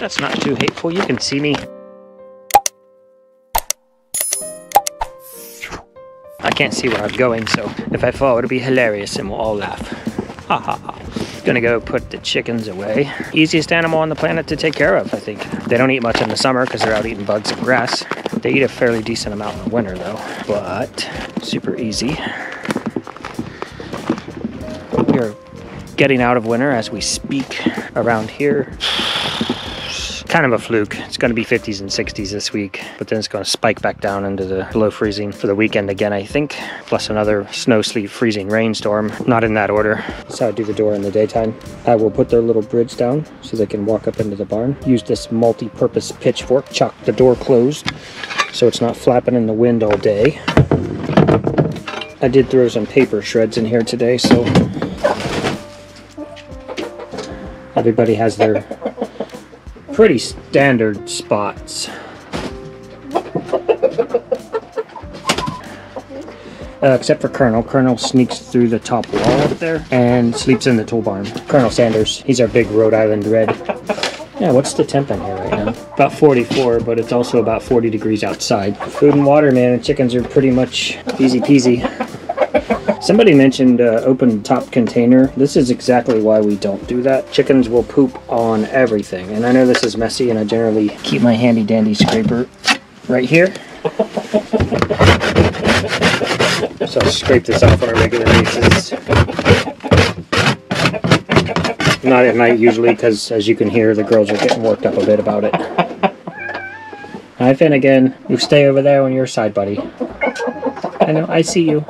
that's not too hateful. You can see me. I can't see where I'm going, so if I fall, it'll be hilarious and we'll all laugh. Ha ha ha. Gonna go put the chickens away. Easiest animal on the planet to take care of, I think. They don't eat much in the summer because they're out eating bugs and grass. They eat a fairly decent amount in the winter, though, but super easy. We are getting out of winter as we speak around here. Kind of a fluke. It's going to be 50s and 60s this week, but then it's going to spike back down into the below freezing for the weekend again, I think, plus another snow, sleet, freezing rainstorm. Not in that order. That's how I do the door in the daytime. I will put their little bridge down so they can walk up into the barn. Use this multi-purpose pitchfork, chock the door closed so it's not flapping in the wind all day. I did throw some paper shreds in here today, so everybody has their pretty standard spots. Except for Colonel. Colonel sneaks through the top wall up there and sleeps in the tool barn. Colonel Sanders, he's our big Rhode Island Red. Yeah, what's the temp in here right now? About 44, but it's also about 40 degrees outside. Food and water, man, and chickens are pretty much easy peasy. Somebody mentioned open top container. This is exactly why we don't do that. Chickens will poop on everything. And I know this is messy, and I generally keep my handy dandy scraper right here. So I scrape this off on a regular basis. Not at night usually, because as you can hear, the girls are getting worked up a bit about it. Hi Finnegan, you stay over there on your side, buddy. I know, I see you.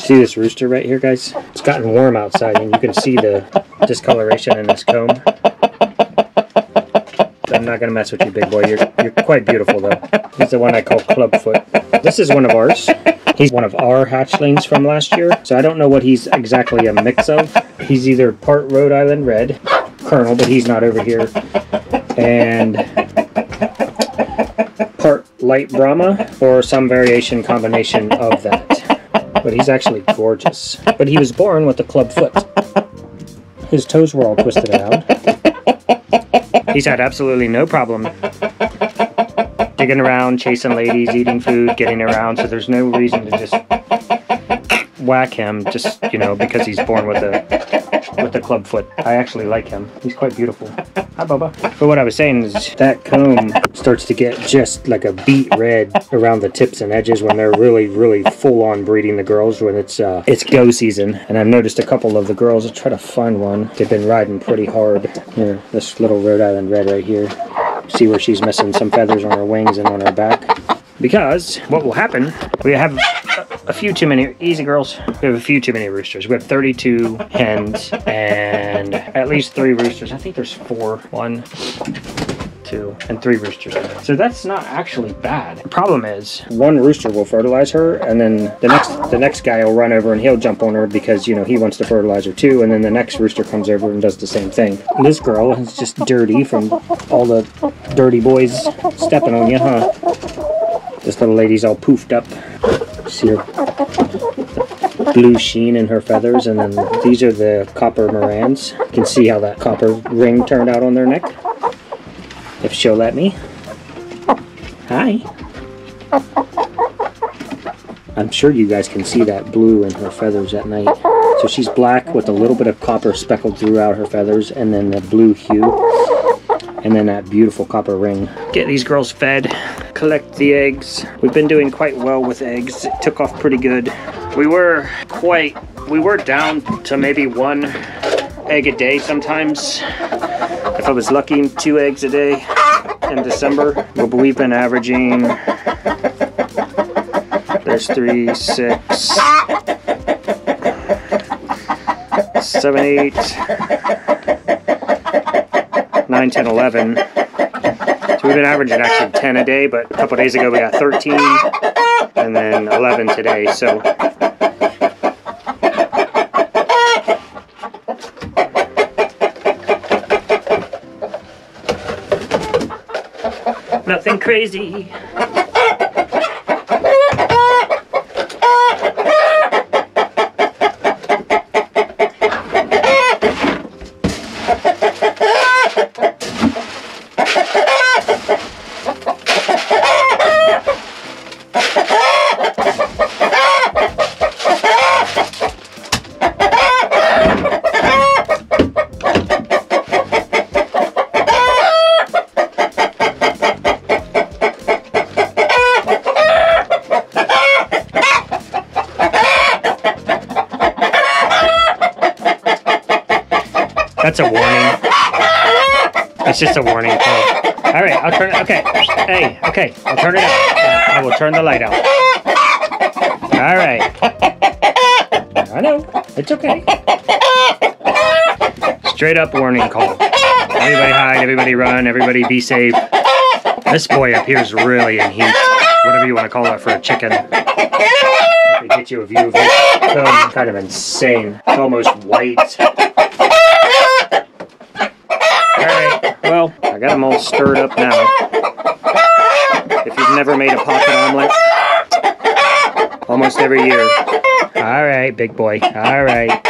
See this rooster right here, guys? It's gotten warm outside and you can see the discoloration in this comb. I'm not gonna mess with you, big boy. You're quite beautiful though. He's the one I call Clubfoot. This is one of ours. He's one of our hatchlings from last year, so I don't know what he's exactly a mix of. He's either part Rhode Island Red, Colonel, but he's not over here, and part Light Brahma, or some variation combination of that. But he's actually gorgeous. But he was born with a club foot. His toes were all twisted around. He's had absolutely no problem digging around, chasing ladies, eating food, getting around, so there's no reason to just whack him just, you know, because he's born with a club foot. I actually like him. He's quite beautiful. Hi, Bubba. But what I was saying is that comb starts to get just like a beet red around the tips and edges when they're really, really full-on breeding the girls, when it's go season. And I've noticed a couple of the girls, I'll try to find one. They've been riding pretty hard. Here, this little Rhode Island Red right here. See where she's missing some feathers on her wings and on her back. Because what will happen, we have a few too many easy girls. We have a few too many roosters. We have 32 hens and at least 3 roosters. I think there's 4. 1, 2, and 3 roosters. So that's not actually bad. The problem is one rooster will fertilize her, and then the next guy will run over and he'll jump on her because, you know, he wants to fertilize her too, and then the next rooster comes over and does the same thing. And this girl is just dirty from all the dirty boys stepping on you, huh? This little lady's all poofed up. See her blue sheen in her feathers, and then these are the copper morans. You can see how that copper ring turned out on their neck. If she'll let me. Hi. I'm sure you guys can see that blue in her feathers at night. So she's black with a little bit of copper speckled throughout her feathers, and then the blue hue, and then that beautiful copper ring. Get these girls fed. Collect the eggs. We've been doing quite well with eggs. It took off pretty good. We were down to maybe 1 egg a day sometimes. If I was lucky, 2 eggs a day in December. But we've been averaging, there's 3, 6, 7, 8, 9, 10, 11. We've been averaging actually 10 a day, but a couple days ago we got 13, and then 11 today, so. Nothing crazy. It's just a warning call. All right, I'll turn it. Okay. Hey, okay. I'll turn it out. I will turn the light out. All right. I know. It's okay. Straight up warning call. Everybody hide. Everybody run. Everybody be safe. This boy up here is really in heat. Whatever you want to call it for a chicken. They get you a view of it. So kind of insane. It's almost white. Well, I got them all stirred up now. If you've never made a pocket omelet, almost every year. All right, big boy. All right.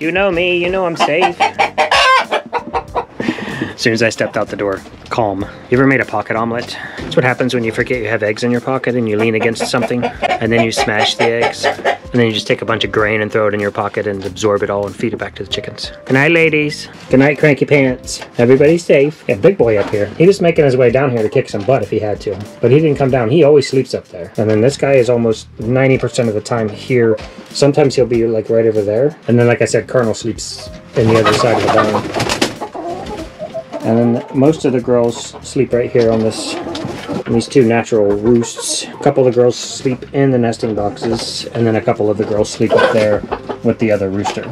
You know me. You know I'm safe. As soon as I stepped out the door, calm. You ever made a pocket omelet? That's what happens when you forget you have eggs in your pocket and you lean against something and then you smash the eggs. And then you just take a bunch of grain and throw it in your pocket and absorb it all and feed it back to the chickens. Good night, ladies. Good night, Cranky Pants. Everybody's safe. Yeah, big boy up here. He was making his way down here to kick some butt if he had to. But he didn't come down. He always sleeps up there. And then this guy is almost 90% of the time here. Sometimes he'll be like right over there. And then like I said, Colonel sleeps in the other side of the barn. And then most of the girls sleep right here on this, on these two natural roosts. A couple of the girls sleep in the nesting boxes, and then a couple of the girls sleep up there with the other rooster.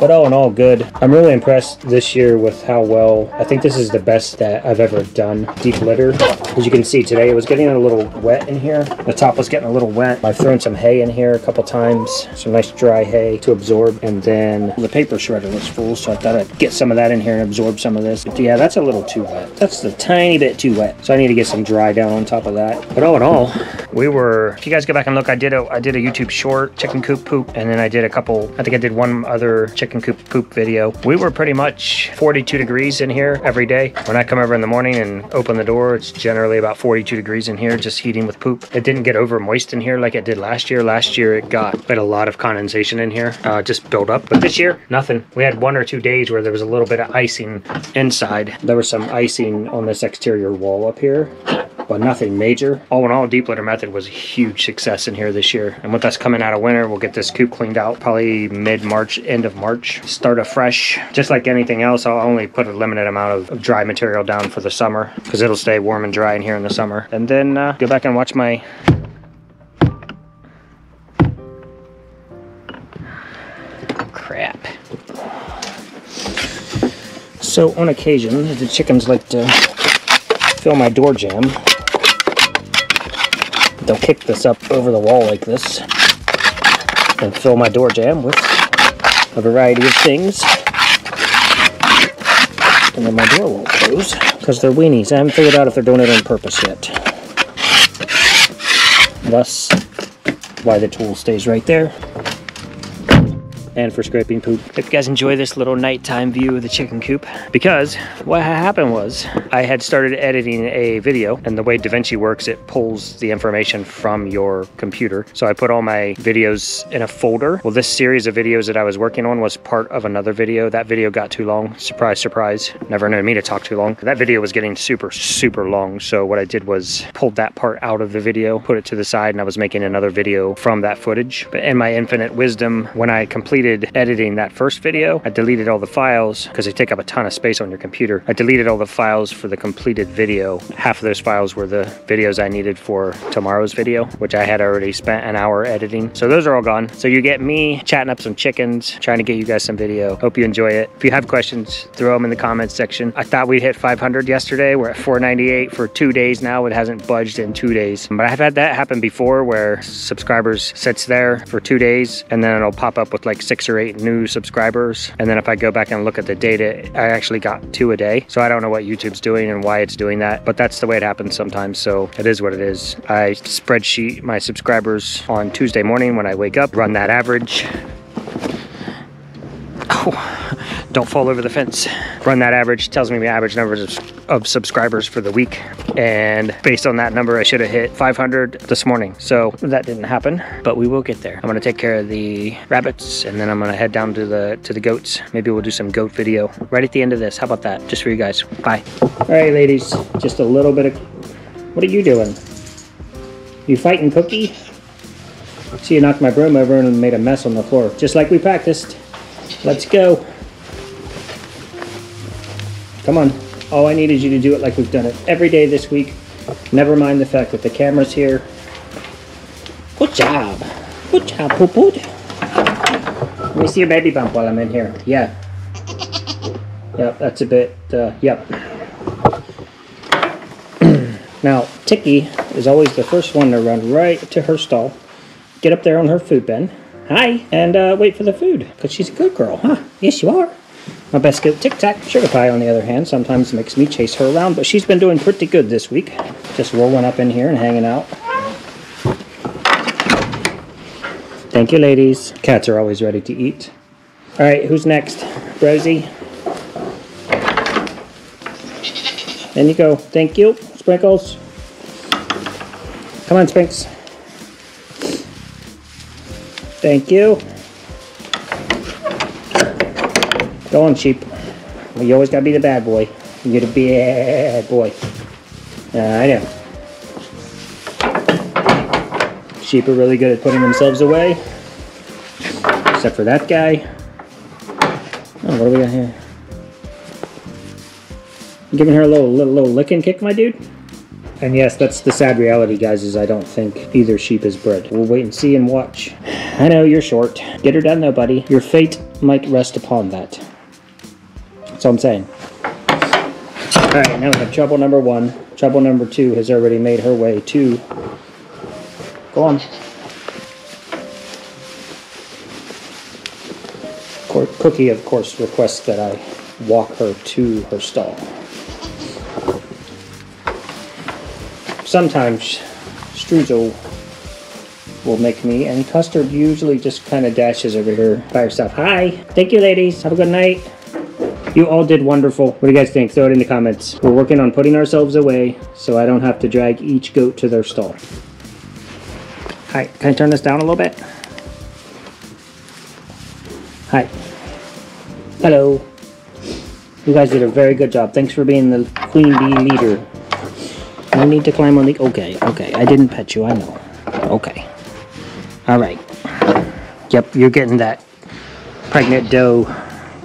But all in all, good. I'm really impressed this year with how well, I think this is the best that I've ever done deep litter. As you can see today, it was getting a little wet in here. The top was getting a little wet. I've thrown some hay in here a couple times, some nice dry hay to absorb. And then the paper shredder was full, so I thought I'd get some of that in here and absorb some of this. But yeah, that's a little too wet. That's the tiny bit too wet. So I need to get some dry down on top of that. But all in all, we were, if you guys go back and look, I did a YouTube short, chicken coop poop, and then I did a couple, I think I did one other chicken coop poop video. We were pretty much 42 degrees in here every day. When I come over in the morning and open the door, it's generally about 42 degrees in here, just heating with poop. It didn't get over moist in here like it did last year. Last year it got a lot of condensation in here, just built up. But this year, nothing. We had 1 or 2 days where there was a little bit of icing inside. There was some icing on this exterior wall up here, but nothing major. All in all, deep litter method was a huge success in here this year. And with us coming out of winter, we'll get this coop cleaned out probably mid-March, end of March. Start afresh. Just like anything else, I'll only put a limited amount of dry material down for the summer because it'll stay warm and dry in here in the summer. And then go back and watch my... crap. So on occasion, the chickens like to fill my door jam. They'll kick this up over the wall like this and fill my door jam with a variety of things. And then my door won't close because they're weenies. I haven't figured out if they're doing it on purpose yet. Thus, why the tool stays right there. And for scraping poop. Hope you guys enjoy this little nighttime view of the chicken coop, because what happened was I had started editing a video, and the way DaVinci works, it pulls the information from your computer. So I put all my videos in a folder. Well, this series of videos that I was working on was part of another video. That video got too long. Surprise, surprise. Never known me to talk too long. That video was getting super, super long. So what I did was pulled that part out of the video, put it to the side, and I was making another video from that footage. But in my infinite wisdom, when I completed editing that first video, I deleted all the files because they take up a ton of space on your computer. I deleted all the files for the completed video. Half of those files were the videos I needed for tomorrow's video, which I had already spent an hour editing. So those are all gone. So you get me chatting up some chickens, trying to get you guys some video. Hope you enjoy it. If you have questions, throw them in the comments section. I thought we'd hit 500 yesterday. We're at 498 for 2 days now. It hasn't budged in 2 days. But I've had that happen before where subscribers sits there for 2 days and then it'll pop up with like 6 or 8 new subscribers, and then if I go back and look at the data, I actually got 2 a day. So I don't know what YouTube's doing and why it's doing that, but that's the way it happens sometimes. So it is what it is. I spreadsheet my subscribers on Tuesday morning when I wake up, run that average. Oh, don't fall over the fence. Run that average, tells me the average numbers of subscribers for the week. And based on that number, I should have hit 500 this morning. So that didn't happen, but we will get there. I'm gonna take care of the rabbits and then I'm gonna head down to the goats. Maybe we'll do some goat video right at the end of this. How about that? Just for you guys, bye. All right, ladies, just a little bit of, what are you doing? You fighting Cookie? See, you knocked my broom over and made a mess on the floor, just like we practiced. Let's go. Come on. All I need is you to do it like we've done it every day this week. Never mind the fact that the camera's here. Good job. Good job, Poopoo. Let me see your baby bump while I'm in here. Yeah. Yep, that's a bit, yep. Now, Tiki is always the first one to run right to her stall, get up there on her food bin, hi, and wait for the food, because she's a good girl, huh? Yes, you are. My best goat, Tic Tac. Sugar Pie, on the other hand, sometimes makes me chase her around, but she's been doing pretty good this week. Just rolling up in here and hanging out. Thank you, ladies. Cats are always ready to eat. All right, who's next? Rosie. Then you go. Thank you, Sprinkles. Come on, Sprinks. Thank you. Go on, sheep. Well, you always gotta be the bad boy. You're the bad boy. I know. Sheep are really good at putting themselves away. Except for that guy. Oh, what do we got here? I'm giving her a little lick and kick, my dude. And yes, that's the sad reality, guys, is I don't think either sheep is bred. We'll wait and see and watch. I know, you're short. Get her done though, buddy. Your fate might rest upon that. That's all I'm saying. Alright, now we have trouble number one. Trouble number two has already made her way to... Go on. Cookie, of course, requests that I walk her to her stall. Sometimes Struzel will make me, and Custard usually just kind of dashes over here by herself. Hi! Thank you, ladies. Have a good night. You all did wonderful. What do you guys think? Throw it in the comments. We're working on putting ourselves away so I don't have to drag each goat to their stall. Hi, can I turn this down a little bit? Hi. Hello. You guys did a very good job. Thanks for being the queen bee leader. No need to climb on the... Okay, okay. I didn't pet you, I know. Okay. Alright. Yep, you're getting that pregnant doe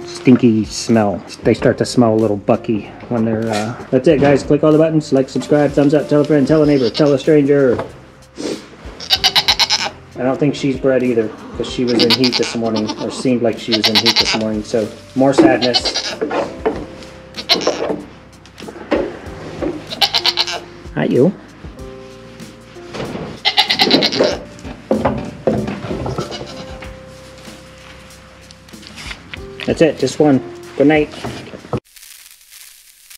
stinky smell. They start to smell a little bucky when they're... That's it, guys. Click all the buttons. Like, subscribe, thumbs up, tell a friend, tell a neighbor, tell a stranger. I don't think she's bred either, because she was in heat this morning, or seemed like she was in heat this morning, so more sadness. Not you. That's it, just one. Good night.